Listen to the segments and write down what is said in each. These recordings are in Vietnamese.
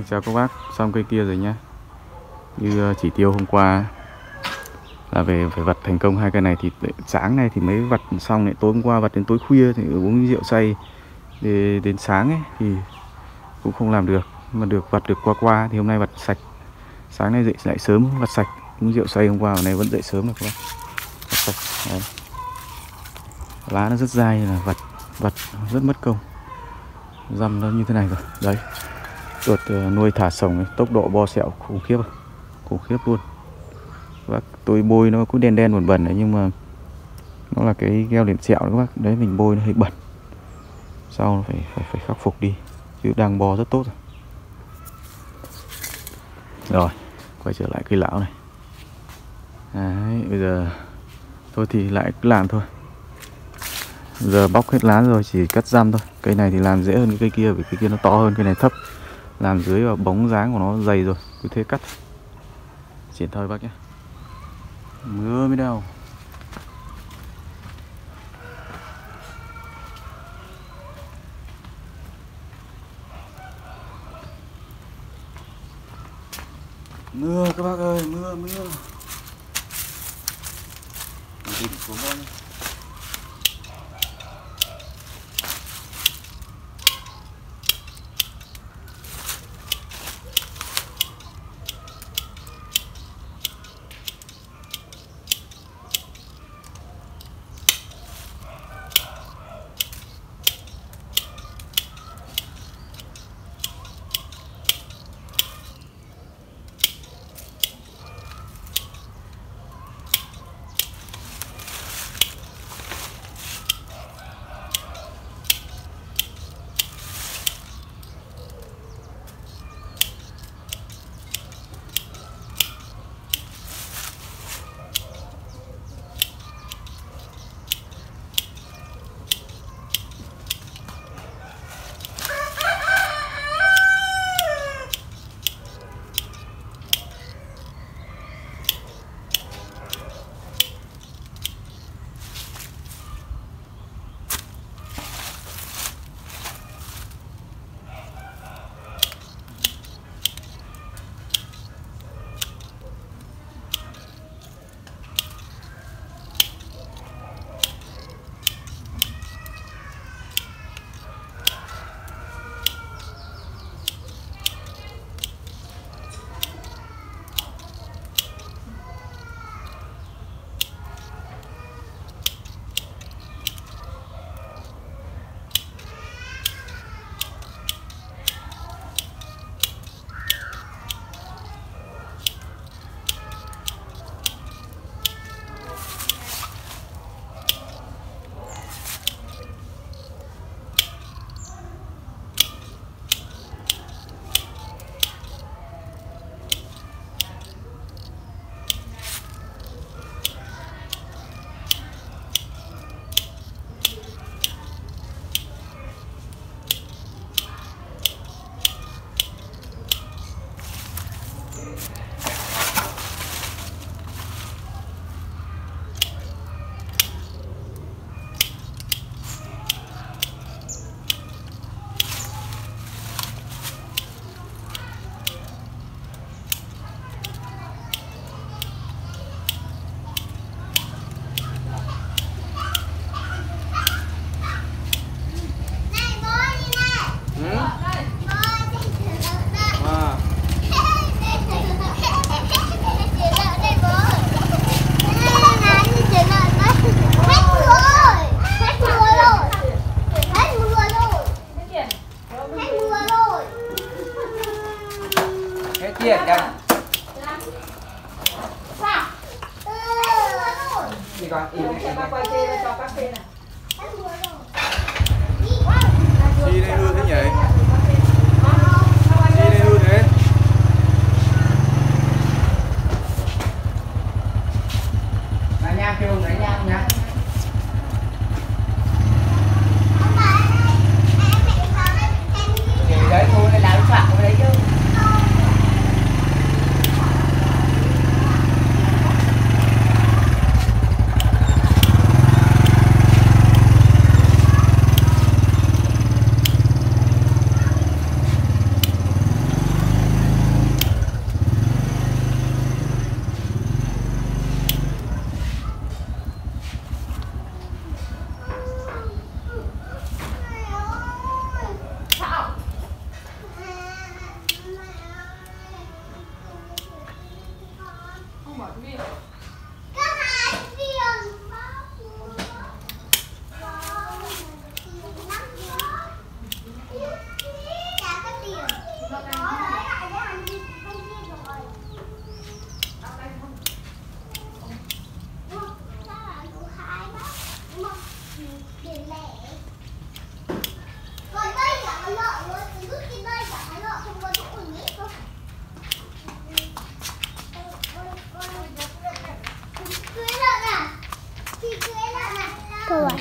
Vâng, chào các bác. Xong cây kia rồi nhé. Như chỉ tiêu hôm qua là về phải vặt thành công hai cây này, thì sáng nay thì mới vặt xong, lại tối hôm qua vặt đến tối khuya thì uống rượu say đến sáng ấy thì cũng không làm được, mà được vặt được qua thì hôm nay vặt sạch. Sáng nay dậy lại sớm vặt sạch, uống rượu say hôm qua, hôm nay vẫn dậy sớm rồi các bác. Vặt sạch. Đấy. Lá nó rất dai là vặt rất mất công. Răm nó như thế này rồi. Đấy. Chuột nuôi thả sổng tốc độ bo sẹo khủng khiếp luôn. Và tôi bôi nó cứ đen đen bẩn bẩn đấy, nhưng mà nó là cái gel liền sẹo các bác. Đấy, mình bôi nó hơi bẩn, sau nó phải khắc phục đi, chứ đang bo rất tốt rồi. Rồi quay trở lại cây lão này. Đấy, bây giờ thôi thì lại cứ làm thôi. Giờ bóc hết lá rồi, chỉ cắt răm thôi. Cây này thì làm dễ hơn cây kia, vì cây kia nó to hơn, cây này thấp. Làm dưới và bóng dáng của nó dày rồi, cứ thế cắt. Triển thôi bác nhé. Mưa mới đâu. Mưa các bác ơi, mưa. Đỉnh xuống con.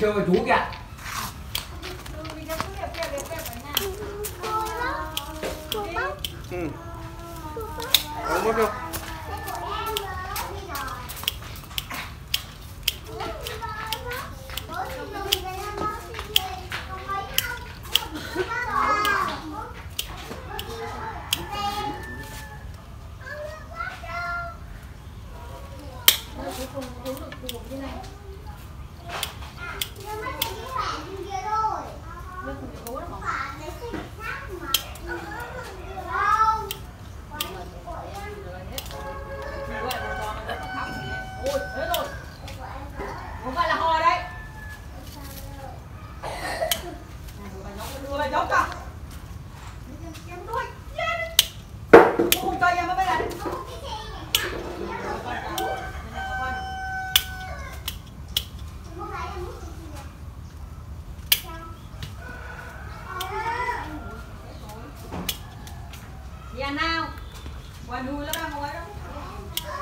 chơi với chú kìa. Ừ. Không mất đâu.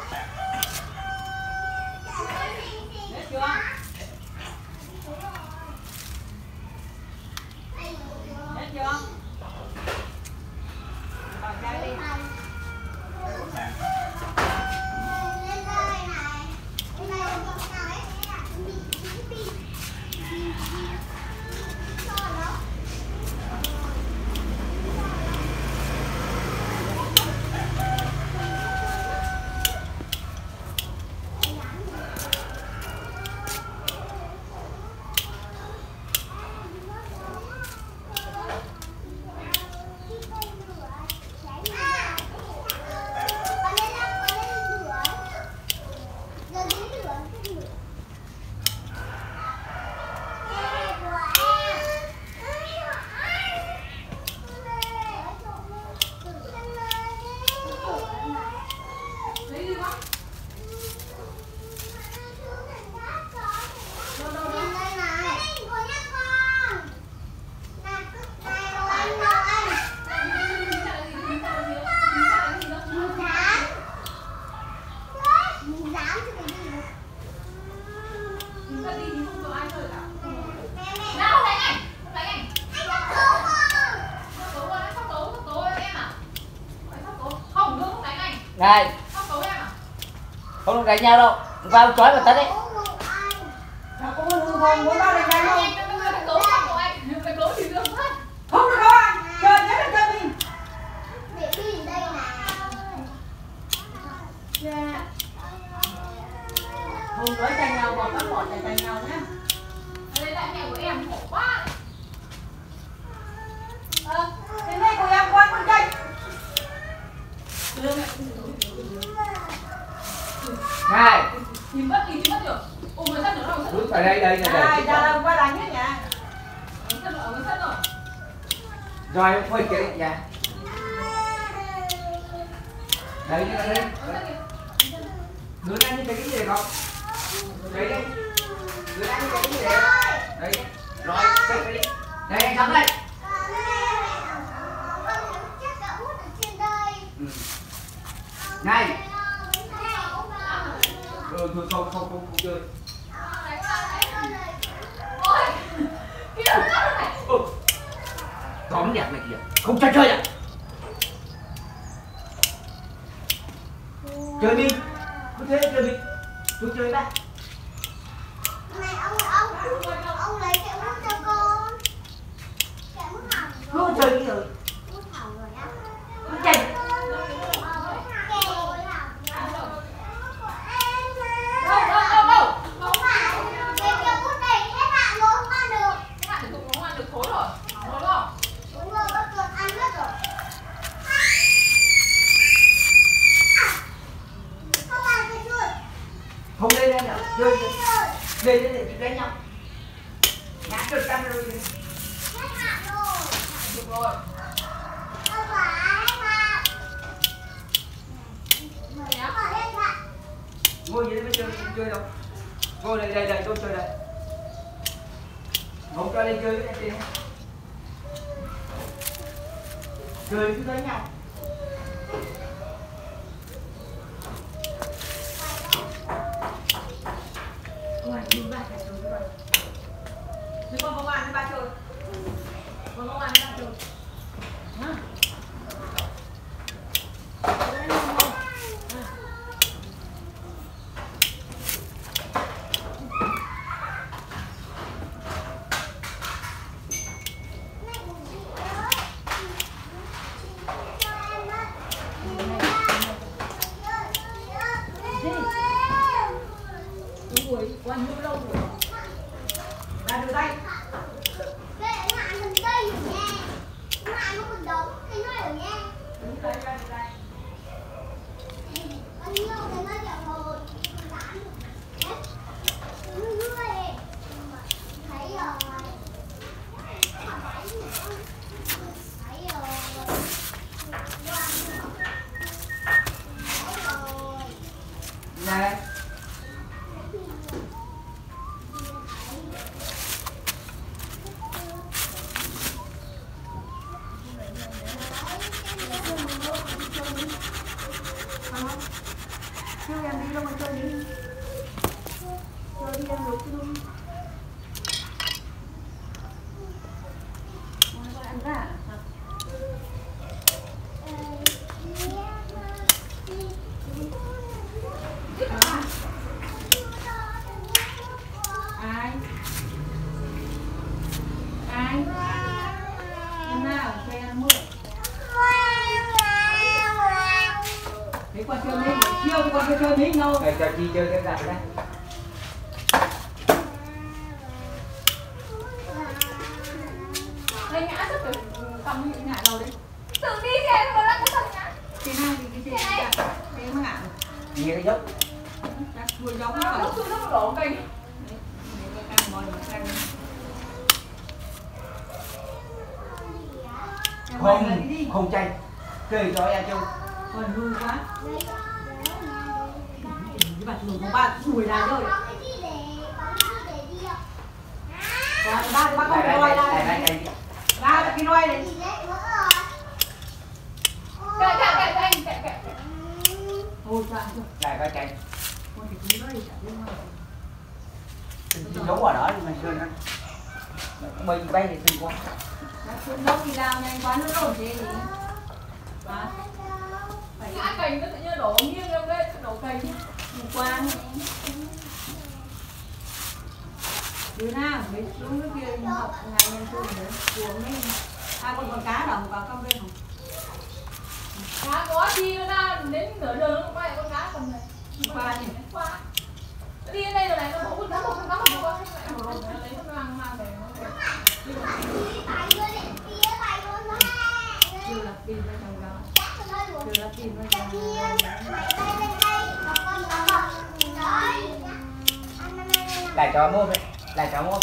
Này, không được đánh nhau đâu, vào chói vào tấn đấy. Không được không, không muốn vào đánh nhau đâu. Không được đâu anh, chơi thế là chơi mình. Để đi đây nè. Không nói tranh nhau, bọn bắt bọn này tranh nhau nhá. Lấy lại mẹ của em khổ quá. Thế này của em qua con tranh. Này thì mất được. Ôi mới sắt được đâu. Đúng phải đây đây này. Này ra qua đánh hết nhà. Sắt rồi, mới sắt rồi. Rồi thôi kia nhà. Đấy như thế. Đứa đang như cái gì không? Đấy đi. Đứa đang như cái gì đấy. Đấy. Rồi, đây đi. Đây anh thắng đây. Này. Rồi thôi không chơi. Ôi. Tóm nhạc này kìa, không cho chơi à? Chơi đi. Cứ thế chơi đi. Chú chơi đã. Này ông lấy kẹo mút cho con. Kẹo mút hỏng rồi. Không chơi đi rồi. Mút hỏng rồi á. Không chơi. Không lên nào, rơi rơi lên để chúng đánh nhau. Ngã trượt camera rồi. Được rồi. Ngồi dưới đây mới chơi đâu. Ngồi đây đây tôi chơi đây. Không cho lên chơi với em. Chơi cứ đánh nhau. Hãy subscribe cho kênh Ghiền Mì Gõ để không bỏ lỡ Mình còn bông ăn với ba chơi. Còn bông ăn với ba chơi. Để cho chị chơi cái dạng đấy. Đây ngã rất phải cầm ngã đầu đấy. Tự đi kìa, một lần cũng ngã. Chị hai thì cái gì ngã, thế mà ngã. Nghe cái dốc. Vừa dốc nó đổ xuống nó đổ cây. Không chanh. Kể cho em chung. Còn vui quá. Bạn lùi của bạn đuổi ra rồi. Ba con roi ra đây. Ba cái roi đấy. Kệ. Thôi ra thôi. Để coi chạy. Con thì nó đi chạy ở đó thì mình sơn ăn. Mình bay thì từng quá. Nó thì làm nhanh quá nó đổ gì. Quá. Ngã cành nó tự nhiên đổ nghiêng lên đấy, đổ cành. Qua đứa nào biết đúng cái kia học ngày lên trường đấy cuồng đấy. Ai còn cá đâu vào công viên không? Cá có chi nó ra đến nửa đường nó quay con cá còn này. Qua nhỉ? Qua. Đi đến đây rồi này nó cũng nó không có lấy nó mang về nó. Chưa lặp đi ra thằng đó. Chưa lặp đi ra thằng đó. Lại cho mua vậy, lại cho mua.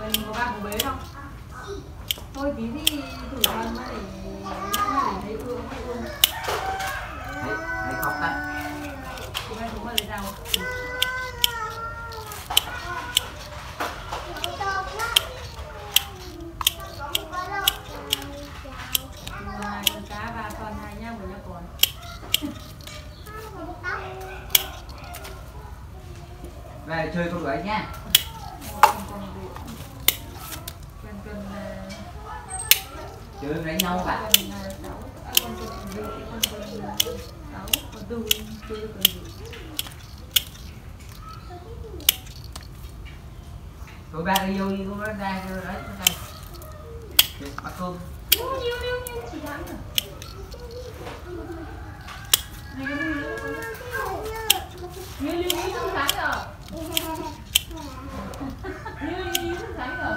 Mình có bạn của bế không? Thôi tí thì thử ăn mà để thấy thương hay không? Đấy khóc ta. Thì bạn chúng mà lấy rau. Ngoài con cá và con hai nhau của nhà con. Về chơi con gái nha. Chơi đánh nhau cả. Tụi ba đi vô đi con nó ra cho đấy con này. Bắt cơm. Nhiêu chỉ lắm rồi. Nhiêu lưu ý không sáng rồi. Như sáng rồi.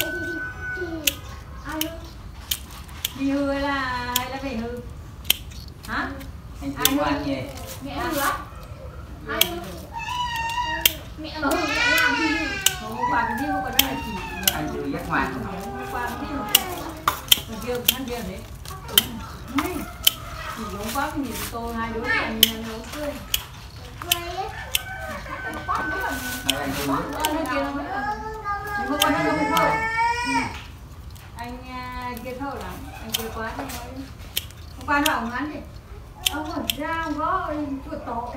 Ai hư? Đi hư hay là về hư? Hả? Ai hư? Mẹ hư á? Ai hư? Mẹ nó hư mẹ làm gì? Hôm qua mình đi hôm qua nó là chỉ. Anh chưa giác ngoan. Hôm qua mình đi hôm kia ăn kia đấy. Chỉ giống quá cái nhìn tôi hai đứa này nó cười. Anh kia thâu lắm, anh kia quá thôi. Hôm qua nó ổng hắn đi. Ông hẳn ra, ông có chuột tổ.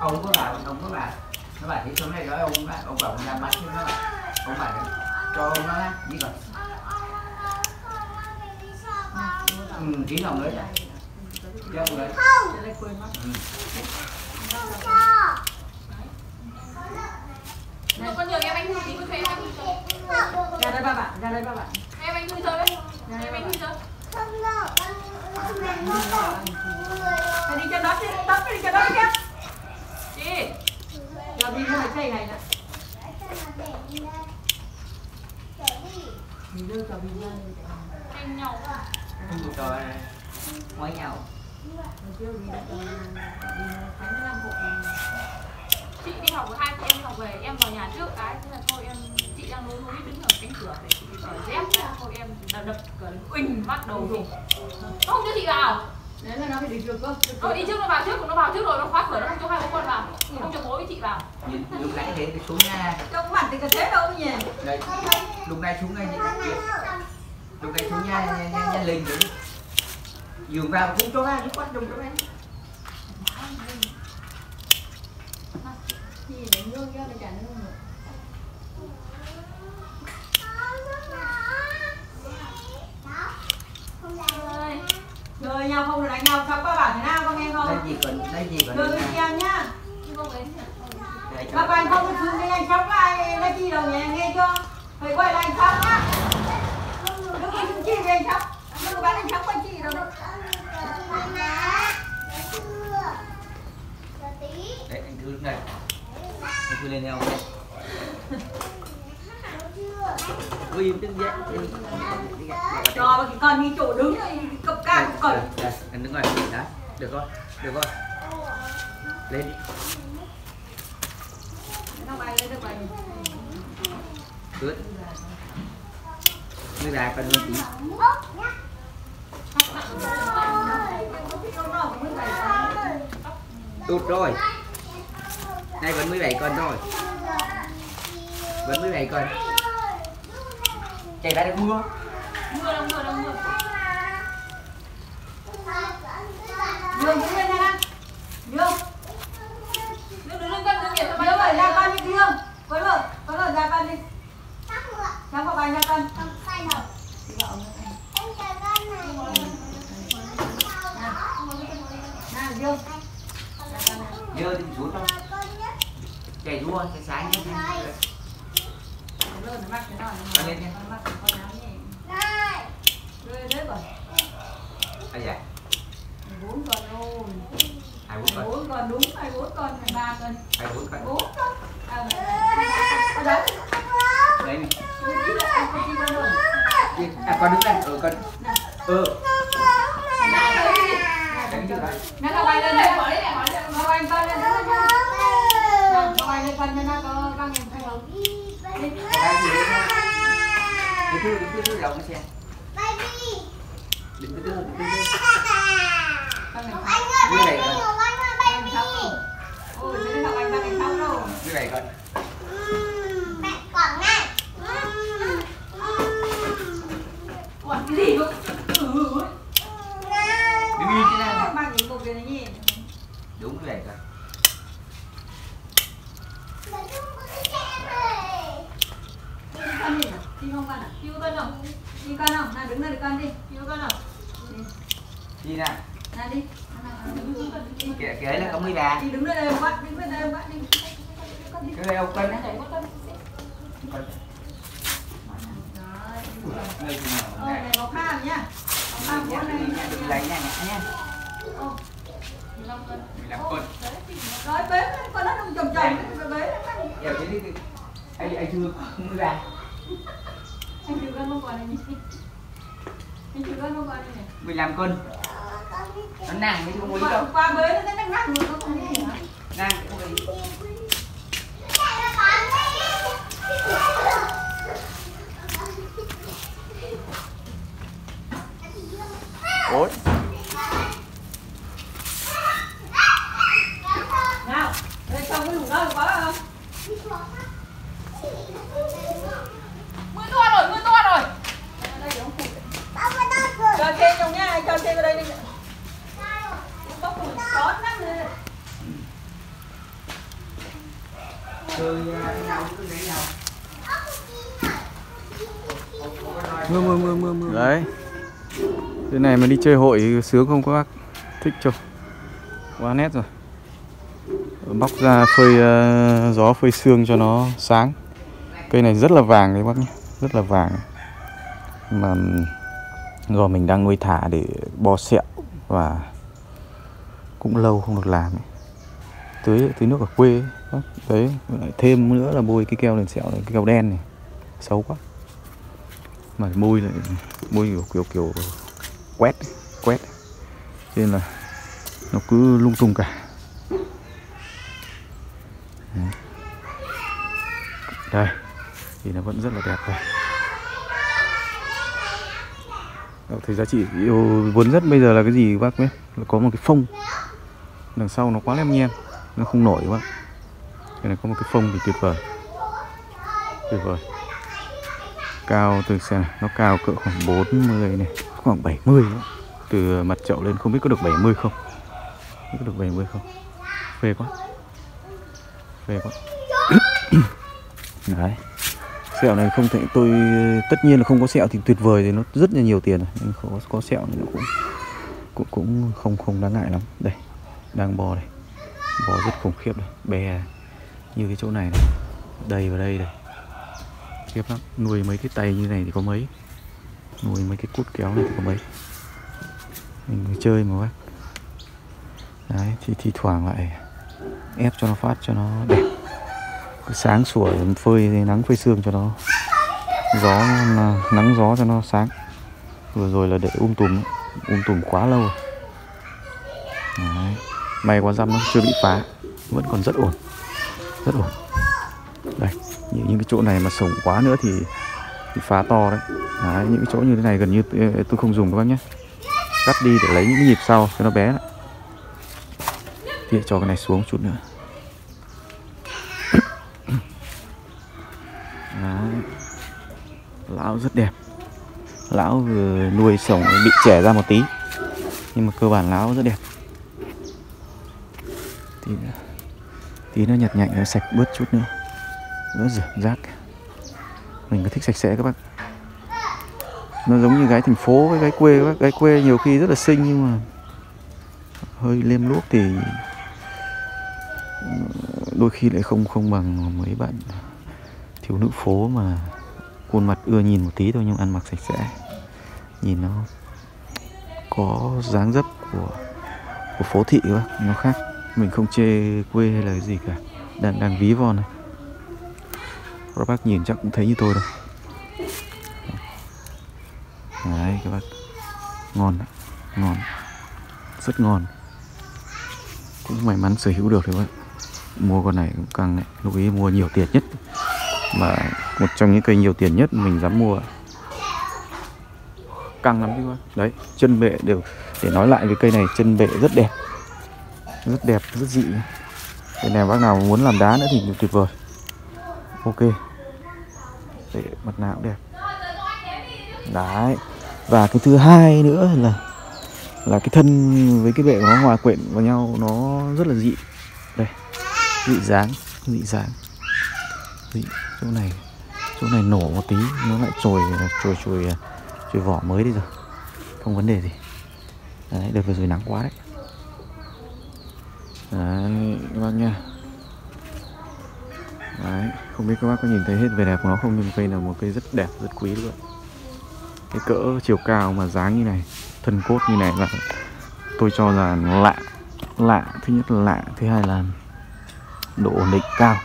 Ông có bà, Các bạn thấy xuống này đó, ông bảo ông ra mắt cho các bạn. Ông bảo cho ông nó đi vào. Ừ, tí nào nữa đấy. Cho ông đấy. Không. Này con nhường em anh Huy tí mới thuê anh Huy. Ra đây ba bạn, ra đây ba bạn. Em anh Huy thôi đấy. Em anh Huy thôi. Không đâu. Đi cho đất đi, đất đi cho đất kia. Chị. Giờ đi cái này này nè. Mình đưa cả mình lên. Anh nhậu à? Không được rồi. Ngoái nhậu. Chị đi học với hai cô em học về, em vào nhà trước cái thế là thôi em chị đang lối lối đứng ở cánh cửa để chị vào dép thôi em đập cửa uỳnh bắt đầu rồi. Không cho chị vào. Đấy là nó phải đi trước cơ. Rồi đi trước nó vào trước, nó vào trước rồi nó khóa cửa nó không cho hai bố con vào, không cho bố với chị vào. Lúc nãy thế thì xuống nha. Trong mặt thì có thế đâu nhỉ? Đây. Lúc nãy xuống ngay nhỉ. Lúc nãy xuống nha Linh đấy. Dường vào cũng cho ra, quát trong cho em. Đời nhau không được đánh nhau, sao ba bảo thế nào con nghe không? Đây gì còn đời kia nhá. Ba bảo anh không được xuống đây anh khóc lại, lấy chi đâu nhỉ nghe chưa? Phải quay lại anh khóc nhá. Đừng có chung chi về anh khóc, đừng có bán anh khóc con chi đâu đâu. Đấy anh Thư đứng đây. Anh Thư lên đây không? Ui im tức dậy. Cho mà cái con đi chỗ đứng đây. Cốc ca cũng cần. Đây, anh đứng rồi. Đấy, được rồi, được rồi. Lên đi. Không ai lên được rồi. Cứ. Như là cần một tí. Tụt rồi. Nay vẫn 17 con rồi. Vẫn 17 con. Chạy ra được mưa. Mưa. Nhường đứng lên nha con. Nhường đứng lên con, đứng lên. Nhường ra con đi Nhường. Quấn rồi ra con đi. Cháu vào bài ra con. Không sai đâu. Em chờ con này. Nào Dương. Dơ thì xuống thôi. Chạy rua, chạy sáng nhé. Con lên nha. Đây. Ai dạ. 4 con luôn. 24 con đúng, 24 con, 13 con. 24 con. 4 con. Con đấy. Đấy này. À con đứng đây, con. Đánh được đấy. Nó là bay lên đây, bỏ đấy này, bỏ đấy. Nó bay con lên đó. Nó bay lên con cho nó có đang nhìn thấy không? Đi. Đi thử lòng xem. Bay đi. Đi. Ông anh ơi, bay đi, ông anh ơi, bay đi. Ôi, thế là anh đang khóc đâu. Như này con. Mẹ quẳng này. Quẳng cái gì vậy? Đứng yên thế nào? Bằng cái cục này nhỉ? Đúng như này con. Mà không có cái xe này. Đi con đi. Đi không con à? Đi con không? Đi con không? Nào đứng đây được con đi. Đi con không? Đi nào. Này đi. Kìa ấy là con mới bà. Đi đứng đây em bắt, đứng đây em bắt đi. Cái này ông cân đấy. Rồi. Ôi này có kham nhá. Có kham của này nha. Đừng lấy nha nha. Ô. 15 cân. 15 cân. Rồi bế con nó đông chồng chồng bế nó. Đi đi. Anh chưa mới bà. Anh chưa con không còn này nhỉ. Anh chưa con không còn này. 15 cân. Nó nàng mới không có ý đâu. Qua bế nó đang nặng rồi nó không đi hả? Nàng cũng không có ý. Ôi. Nào, đây xong cái hùng đó được quá không? Mưa to rồi. Đây để ông cụt. Cho kê trong nha, cho kê vào đây đi. Có cùi xót lắm rồi. Mưa. Đấy. Thế này mà đi chơi hội sướng không các bác? Thích chưa? Quá nét rồi. Bóc ra phơi gió phơi sương cho nó sáng. Cây này rất là vàng đấy bác nhé, rất là vàng. Mà do mình đang nuôi thả để bo sẹo và cũng lâu không được làm. Tưới nước ở quê ấy. Đấy, lại thêm nữa là bôi cái keo lên sẹo này, cái keo đen này. Xấu quá. Mà bôi lại bôi kiểu quét. Cho nên là nó cứ lung tung cả. Đây, thì nó vẫn rất là đẹp rồi. Thấy giá trị vốn rất bây giờ là cái gì bác biết? Là có một cái phông. Đằng sau nó quá lem nhem, nó không nổi bác. Cái này có một cái phông thì tuyệt vời. Tuyệt vời. Cao từ xem này, nó cao cỡ khoảng 40 này, khoảng 70 đó. Từ mặt chậu lên không biết có được 70 không? Không biết có được 70 không? Phê quá. Phê quá. Đấy. Sẹo này không thể tôi, tất nhiên là không có sẹo thì tuyệt vời thì nó rất là nhiều tiền rồi. Nhưng có sẹo thì nó cũng không đáng ngại lắm. Đây, đang bò đây. Bò rất khủng khiếp đây, bè như cái chỗ này này. Đây và đây này. Khiếp lắm, nuôi mấy cái tay như này thì có mấy. Nuôi mấy cái cốt kéo này thì có mấy. Mình mới chơi mà bác. Đấy, thì thi thoảng lại ép cho nó phát cho nó đẹp. Sáng sủa phơi nắng phơi sương cho nó gió, nắng gió cho nó sáng. Vừa rồi là để um tùm quá lâu rồi. Đấy. May quá răm nó chưa bị phá, vẫn còn rất ổn, rất ổn. Đây, những cái chỗ này mà sổng quá nữa thì phá to đấy. Đấy, những cái chỗ như thế này gần như tôi không dùng các bác nhé, cắt đi để lấy những cái nhịp sau cho nó bé lại. Thì cho cái này xuống chút nữa. Lão rất đẹp. Lão vừa nuôi sổng bị trẻ ra một tí, nhưng mà cơ bản lão rất đẹp. Tí nó nhặt nhạnh nó sạch bớt chút nữa. Nó rửa rác. Mình có thích sạch sẽ các bác. Nó giống như gái thành phố với gái quê các bác. Gái quê nhiều khi rất là xinh nhưng mà hơi lem luốc thì đôi khi lại không bằng mấy bạn thiếu nữ phố mà khuôn mặt ưa nhìn một tí thôi nhưng ăn mặc sạch sẽ, nhìn nó có dáng dấp của phố thị quá, nó khác. Mình không chê quê hay là cái gì cả, đang ví von này. Các bác nhìn chắc cũng thấy như tôi đâu. Đấy các bác, ngon đấy, ngon, rất ngon. Cũng may mắn sở hữu được đấy các bác. Mua con này cũng càng đấy, lúc ấy mua nhiều tiền nhất. Mà một trong những cây nhiều tiền nhất mình dám mua. Căng lắm chứ quá. Đấy, chân bệ đều. Để nói lại về cây này, chân bệ rất đẹp. Rất đẹp, rất dị. Cây này bác nào muốn làm đá nữa thì tuyệt vời. Ok. Để mặt nào cũng đẹp. Đấy. Và cái thứ hai nữa là cái thân với cái bệ nó hòa quyện vào nhau. Nó rất là dị. Đây. Dị dáng. Dị. Chỗ này nổ một tí nó lại chồi vỏ mới đi rồi, không vấn đề gì. Đấy, đợt vừa rồi nắng quá đấy. Đấy các bác nha. Đấy, không biết các bác có nhìn thấy hết vẻ đẹp của nó không, nhưng cây là một cây rất đẹp, rất quý luôn. Cái cỡ chiều cao mà dáng như này, thân cốt như này là tôi cho là lạ. Thứ nhất là lạ, thứ hai là độ ổn định cao.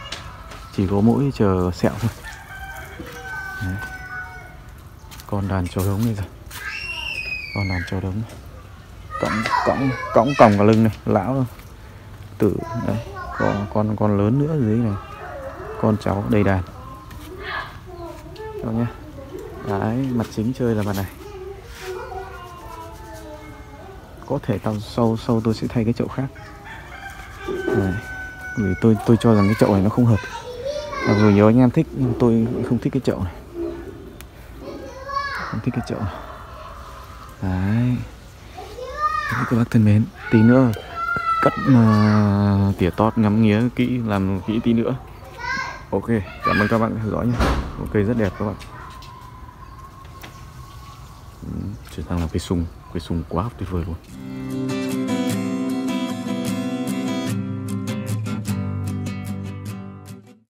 Chỉ có mỗi chờ sẹo thôi. Đấy. Còn đàn chó đống này rồi. Còn đàn chó đống này. Cõng còng vào lưng này. Lão rồi. Tử. Đấy. Con lớn nữa dưới này. Con cháu đầy đàn. Đó nhá. Đấy. Mặt chính chơi là mặt này. Có thể tao sau tôi sẽ thay cái chậu khác. Đấy. Vì tôi cho rằng cái chậu này nó không hợp. Mặc dù nhiều anh em thích nhưng tôi không thích cái chậu này. Không thích cái chậu này. Đấy. Các bác thân mến, tí nữa cắt tỉa tót ngắm nghía kỹ, làm kỹ tí nữa. Ok, cảm ơn các bạn đã theo dõi nhé. Ok, rất đẹp các bạn. Chuyển sang là cây sung quá tuyệt vời luôn.